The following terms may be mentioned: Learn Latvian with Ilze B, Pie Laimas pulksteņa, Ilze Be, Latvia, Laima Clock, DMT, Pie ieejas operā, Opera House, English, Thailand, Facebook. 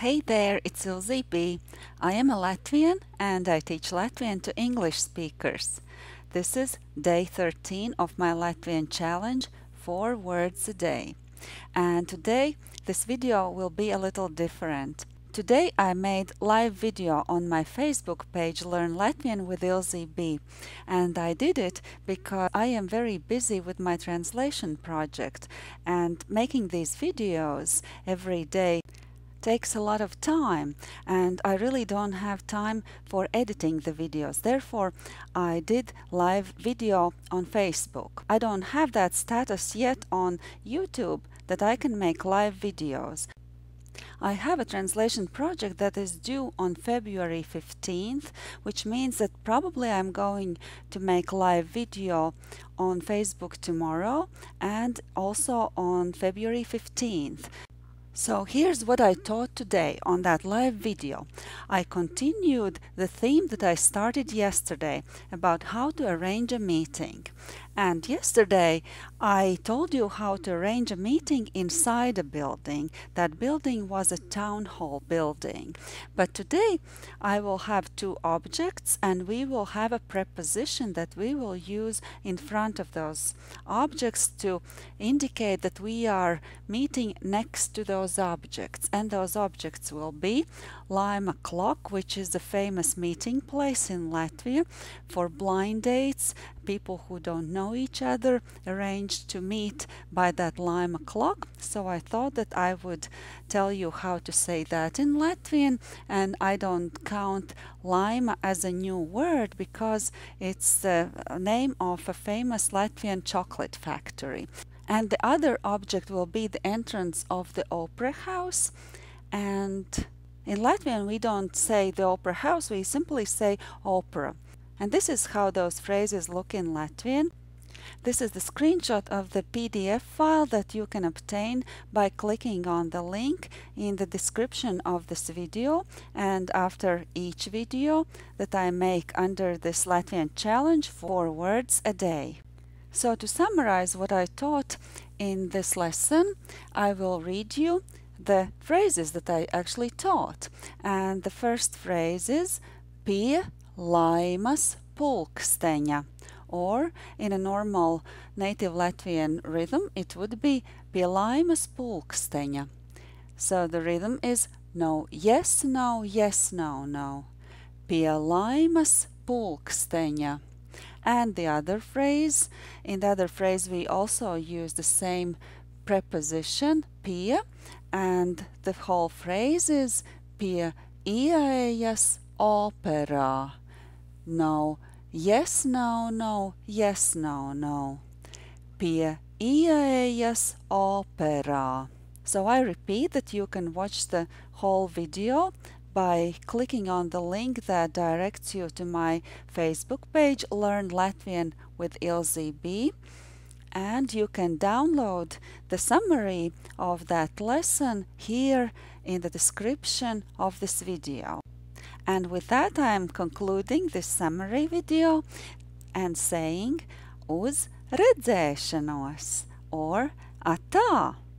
Hey there, it's Ilze B. I am a Latvian and I teach Latvian to English speakers. This is day 13 of my Latvian challenge, 4 words a day. And today this video will be a little different. Today I made live video on my Facebook page Learn Latvian with Ilze B, and I did it because I am very busy with my translation project, and making these videos every day takes a lot of time, and I really don't have time for editing the videos. Therefore, I did live video on Facebook. I don't have that status yet on YouTube that I can make live videos. I have a translation project that is due on February 15th, which means that probably I'm going to make live video on Facebook tomorrow and also on February 15th. So here's what I taught today on that live video. I continued the theme that I started yesterday about how to arrange a meeting. And yesterday I told you how to arrange a meeting inside a building. That building was a town hall building. But today I will have 2 objects, and we will have a preposition that we will use in front of those objects to indicate that we are meeting next to those objects. And those objects will be Laima Clock, which is a famous meeting place in Latvia for blind dates. People who don't know each other arranged to meet by that Laima Clock. So I thought that I would tell you how to say that in Latvian, and I don't count Laima as a new word because it's the name of a famous Latvian chocolate factory. And the other object will be the entrance of the Opera House. And in Latvian we don't say the Opera House, we simply say opera. And this is how those phrases look in Latvian. This is the screenshot of the PDF file that you can obtain by clicking on the link in the description of this video, and after each video that I make under this Latvian challenge, 4 words a day. So to summarize what I taught in this lesson, I will read you the phrases that I actually taught. And the first phrase is Pie Laimas pulksteņa, or in a normal native Latvian rhythm it would be Pie Laimas pulksteņa. So the rhythm is no, yes, no, yes, no, no. Pie Laimas pulksteņa. And the other phrase, in the other phrase we also use the same preposition pie, and the whole phrase is Pie ieejas operā. No, yes, no, no, yes, no, no. Pie ieejas operā. So I repeat that you can watch the whole video by clicking on the link that directs you to my Facebook page Learn Latvian with Ilze B, and you can download the summary of that lesson here in the description of this video. And with that I am concluding this summary video and saying uz redzēšanos, or atā!